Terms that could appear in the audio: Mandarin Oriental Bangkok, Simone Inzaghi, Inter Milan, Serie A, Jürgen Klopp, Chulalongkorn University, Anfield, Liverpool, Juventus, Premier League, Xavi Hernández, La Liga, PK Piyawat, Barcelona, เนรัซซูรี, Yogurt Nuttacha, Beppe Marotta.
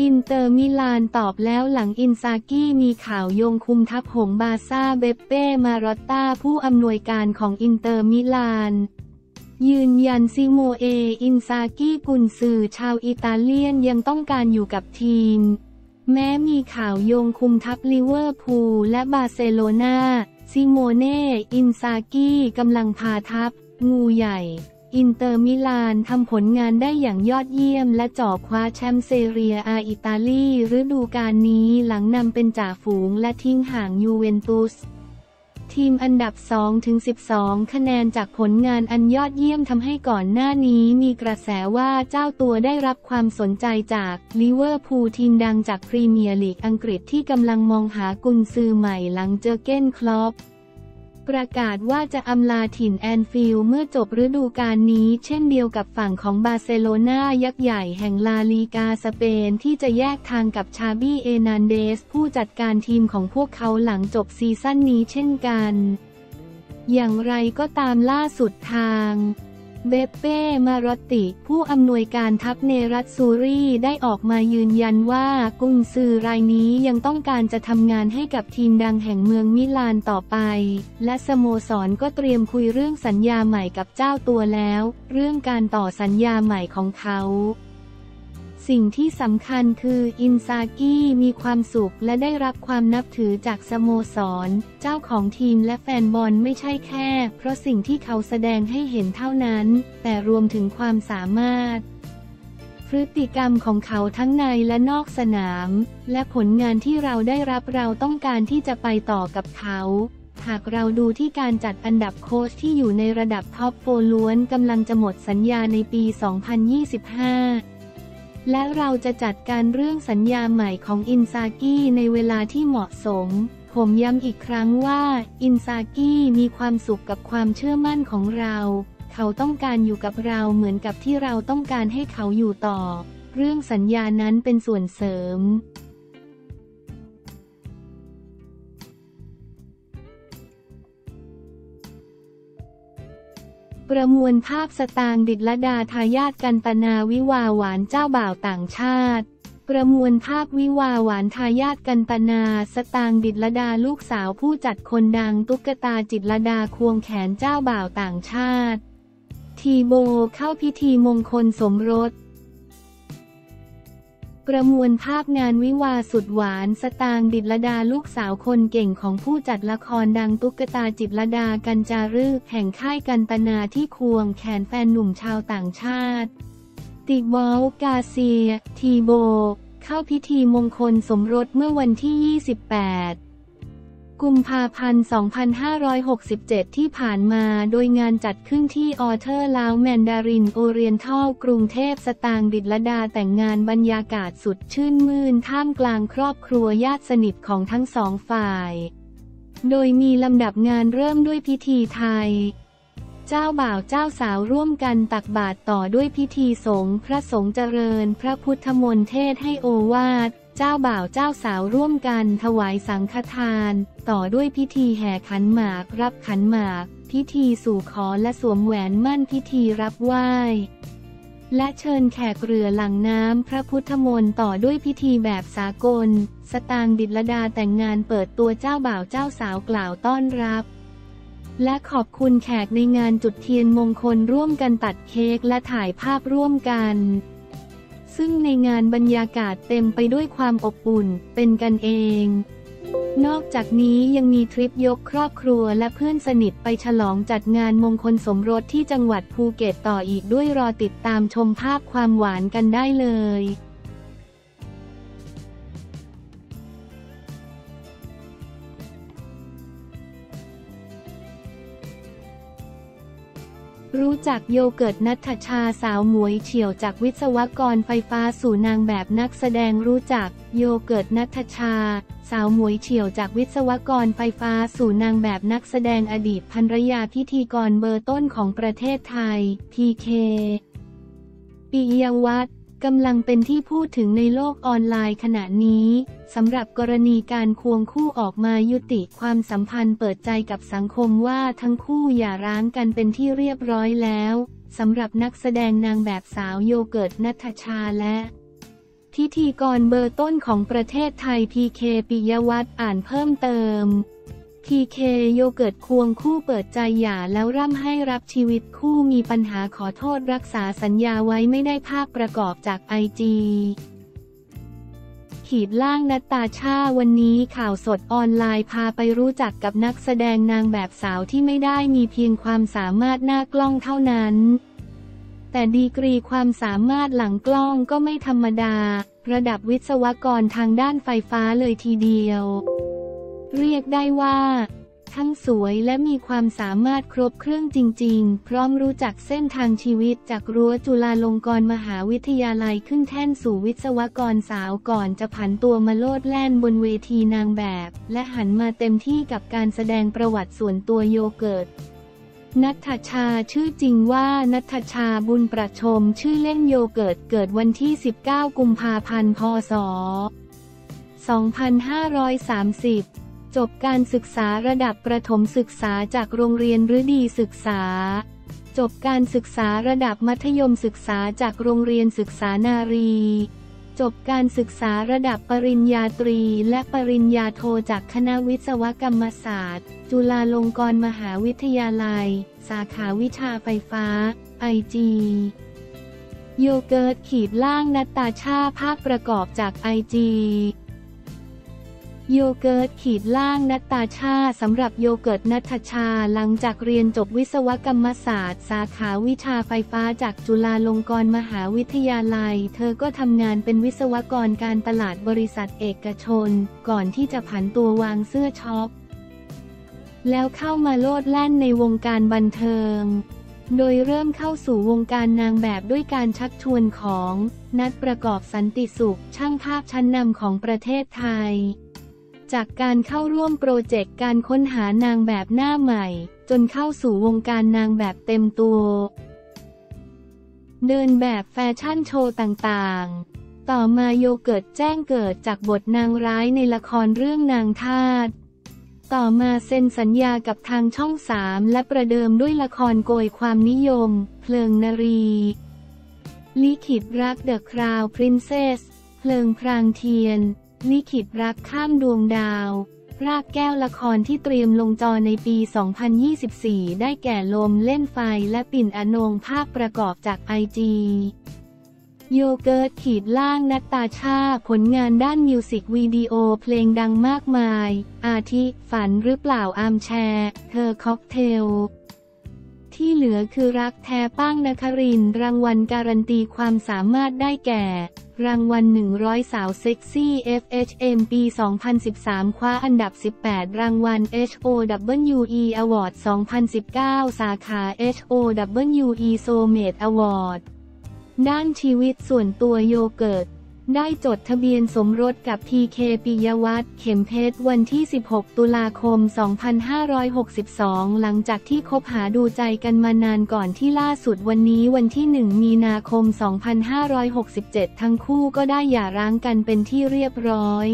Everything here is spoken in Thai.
อินเตอร์มิลานตอบแล้วหลังอินซากี้มีข่าวโยงคุมทัพหงส์บาซ่าเบปเป้มาร็อตต้าผู้อำนวยการของอินเตอร์มิลานยืนยันซิโมเออินซากี้กุนซือชาวอิตาเลียนยังต้องการอยู่กับทีมแม้มีข่าวโยงคุมทัพลิเวอร์พูลและบาร์เซโลนาซิโมเน่อินซากี้กำลังพาทัพงูใหญ่อินเตอร์มิลานทำผลงานได้อย่างยอดเยี่ยมและจ่อคว้าแชมป์เซเรียอาอิตาลีฤดูกาลนี้หลังนำเป็นจ่าฝูงและทิ้งห่างยูเวนตุสทีมอันดับ 2-12 คะแนนจากผลงานอันยอดเยี่ยมทำให้ก่อนหน้านี้มีกระแสว่าเจ้าตัวได้รับความสนใจจากลิเวอร์พูลทีมดังจากพรีเมียร์ลีกอังกฤษที่กำลังมองหากุนซือใหม่หลังเจอเก้นคล็อปประกาศว่าจะอำลาถิ่นแอนฟิลด์เมื่อจบฤดูกาลนี้เช่นเดียวกับฝั่งของบาร์เซโลนายักษ์ใหญ่แห่งลาลีกาสเปนที่จะแยกทางกับชาบี้ เอร์นันเดสผู้จัดการทีมของพวกเขาหลังจบซีซั่นนี้เช่นกันอย่างไรก็ตามล่าสุดทางเบปเป้ มาร็อตติผู้อำนวยการทัพเนรัสซูรีได้ออกมายืนยันว่ากุนซือรายนี้ยังต้องการจะทำงานให้กับทีมดังแห่งเมืองมิลานต่อไปและสโมสรก็เตรียมคุยเรื่องสัญญาใหม่กับเจ้าตัวแล้วเรื่องการต่อสัญญาใหม่ของเขาสิ่งที่สำคัญคืออินซากี้มีความสุขและได้รับความนับถือจากสโมสรเจ้าของทีมและแฟนบอลไม่ใช่แค่เพราะสิ่งที่เขาแสดงให้เห็นเท่านั้นแต่รวมถึงความสามารถพฤติกรรมของเขาทั้งในและนอกสนามและผลงานที่เราได้รับเราต้องการที่จะไปต่อกับเขาหากเราดูที่การจัดอันดับโค้ชที่อยู่ในระดับท็อปโฟร์ล้วนกำลังจะหมดสัญญาในปี 2025และเราจะจัดการเรื่องสัญญาใหม่ของอินซากี้ในเวลาที่เหมาะสมผมย้ำอีกครั้งว่าอินซากี้มีความสุขกับความเชื่อมั่นของเราเขาต้องการอยู่กับเราเหมือนกับที่เราต้องการให้เขาอยู่ต่อเรื่องสัญญานั้นเป็นส่วนเสริมประมวลภาพสตางค์ ดิษฐลดาทายาทกันตนาวิวาหวานเจ้าบ่าวต่างชาติประมวลภาพวิวาหวานทายาทกันตนาสตางค์ ดิษฐลดาลูกสาวผู้จัดคนดังตุ๊กตาจิตรลดาควงแขนเจ้าบ่าวต่างชาติทีโบเข้าพิธีมงคลสมรสประมวลภาพงานวิวาสุดหวานสตางค์ ดิษฐลดาลูกสาวคนเก่งของผู้จัดละครดังตุ๊กตาจิตรลดากัญจาฤกษ์แห่งค่ายกันตนาที่ควงแขนแฟนหนุ่มชาวต่างชาติติบอลกาเซียทีโบเข้าพิธีมงคลสมรสเมื่อวันที่28 กุมภาพันธ์ 2567ที่ผ่านมาโดยงานจัดขึ้นที่ออเทอร์ลาวแมนดารินโอเรียนทัลกรุงเทพสตางค์ ดิษฐลดาแต่งงานบรรยากาศสุดชื่นมื่นท่ามกลางครอบครัวญาติสนิทของทั้งสองฝ่ายโดยมีลำดับงานเริ่มด้วยพิธีไทยเจ้าบ่าวเจ้าสาวร่วมกันตักบาตรต่อด้วยพิธีสงฆ์พระสงฆ์เจริญพระพุทธมนต์เทศให้โอวาทเจ้าบ่าวเจ้าสาวร่วมกันถวายสังฆทานต่อด้วยพิธีแห่ขันหมากรับขันหมากพิธีสู่ขอและสวมแหวนมั่นพิธีรับไหว้และเชิญแขกเรือหลังน้ำพระพุทธมนต์ต่อด้วยพิธีแบบสากลสตางค์ ดิษฐลดาแต่งงานเปิดตัวเจ้าบ่าวเจ้าสาวกล่าวต้อนรับและขอบคุณแขกในงานจุดเทียนมงคลร่วมกันตัดเค้กและถ่ายภาพร่วมกันซึ่งในงานบรรยากาศเต็มไปด้วยความอบอุ่นเป็นกันเองนอกจากนี้ยังมีทริปยกครอบครัวและเพื่อนสนิทไปฉลองจัดงานมงคลสมรสที่จังหวัดภูเก็ตต่ออีกด้วยรอติดตามชมภาพความหวานกันได้เลยรู้จักโยเกิร์ตณัฐชาสาวหมวยเฉี่ยวจากวิศวกรไฟฟ้าสู่นางแบบนักแสดงรู้จักโยเกิร์ตณัฐชาสาวหมวยเฉี่ยวจากวิศวกรไฟฟ้าสู่นางแบบนักแสดงอดีตภรรยาพิธีกรเบอร์ต้นของประเทศไทยพีเคปิยวัฒน์กำลังเป็นที่พูดถึงในโลกออนไลน์ขณะนี้สำหรับกรณีการควงคู่ออกมายุติความสัมพันธ์เปิดใจกับสังคมว่าทั้งคู่หย่าร้างกันเป็นที่เรียบร้อยแล้วสำหรับนักแสดงนางแบบสาวโยเกิร์ตณัฐชาและ พิธีกรเบอร์ต้นของประเทศไทยพีเคปิยวัฒน์อ่านเพิ่มเติมพีเคโยเกิร์ตควงคู่เปิดใจหย่าแล้วร่ำให้รับชีวิตคู่มีปัญหาขอโทษรักษาสัญญาไว้ไม่ได้ภาพประกอบจากIGล่างนัตตาชาวันนี้ข่าวสดออนไลน์พาไปรู้จักกับนักแสดงนางแบบสาวที่ไม่ได้มีเพียงความสามารถหน้ากล้องเท่านั้นแต่ดีกรีความสามารถหลังกล้องก็ไม่ธรรมดาระดับวิศวกรทางด้านไฟฟ้าเลยทีเดียวเรียกได้ว่าทั้งสวยและมีความสามารถครบเครื่องจริงๆพร้อมรู้จักเส้นทางชีวิตจากรั้วจุฬาลงกรณ์มหาวิทยาลัยขึ้นแท่นสู่วิศวกรสาวก่อนจะผันตัวมาโลดแล่นบนเวทีนางแบบและหันมาเต็มที่กับการแสดงประวัติส่วนตัวโยเกิร์ตนัทชาชื่อจริงว่านัทชาบุญประชมชื่อเล่นโยเกิร์ตเกิดวันที่19กุมภาพันธ์พ.ศ. 2530จบการศึกษาระดับประถมศึกษาจากโรงเรียนฤดีศึกษาจบการศึกษาระดับมัธยมศึกษาจากโรงเรียนศึกษานารีจบการศึกษาระดับปริญญาตรีและปริญญาโทจากคณะวิศวกรรมศาสตร์จุฬาลงกรณ์มหาวิทยาลัยสาขาวิชาไฟฟ้าIGโยเกิร์ต-นัตตาชาภาพประกอบจาก IGโยเกิร์ต-นัตตาชาสำหรับโยเกิร์ตนัทชาหลังจากเรียนจบวิศวกรรมศาสตร์สาขาวิชาไฟฟ้าจากจุฬาลงกรณ์มหาวิทยาลัยเธอก็ทำงานเป็นวิศวกรการตลาดบริษัทเอกชนก่อนที่จะผันตัววางเสื้อช็อปแล้วเข้ามาโลดแล่นในวงการบันเทิงโดยเริ่มเข้าสู่วงการนางแบบด้วยการชักชวนของนัทประกอบสันติสุขช่างภาพชั้นนำของประเทศไทยจากการเข้าร่วมโปรเจกต์การค้นหานางแบบหน้าใหม่จนเข้าสู่วงการนางแบบเต็มตัวเดินแบบแฟชั่นโชว์ต่างๆต่อมาโยเกิร์ตแจ้งเกิดจากบทนางร้ายในละครเรื่องนางทาสต่อมาเซ็นสัญญากับทางช่อง3และประเดิมด้วยละครโกยความนิยมเพลิงนรีลิขิตรักเดอะคราวน์พรินเซสเพลิงพรางเทียนลิขิตรักข้ามดวงดาวรากแก้วละครที่เตรียมลงจอในปี 2024 ได้แก่ลมเล่นไฟและปิ่นอนงภาพประกอบจาก IG โยเกิร์ต-นัตตาชาผลงานด้านมิวสิกวิดีโอเพลงดังมากมายอาทิฝันหรือเปล่าอาร์มแชร์เธอค็อกเทลที่เหลือคือรักแท้ป้างนครินทร์รางวัลการันตีความสามารถได้แก่รางวัล100สาวเซ็กซี่ FHM ปี 2013 คว้าอันดับ 18 รางวัล HOWE Award 2019 สาขา HOWE Soulmate Award ด้านชีวิตส่วนตัวโยเกิร์ตได้จดทะเบียนสมรสกับพีเคปิยวัฒน์เข็มเพชรวันที่16ตุลาคม2562หลังจากที่คบหาดูใจกันมานานก่อนที่ล่าสุดวันนี้วันที่1มีนาคม2567ทั้งคู่ก็ได้หย่าร้างกันเป็นที่เรียบร้อย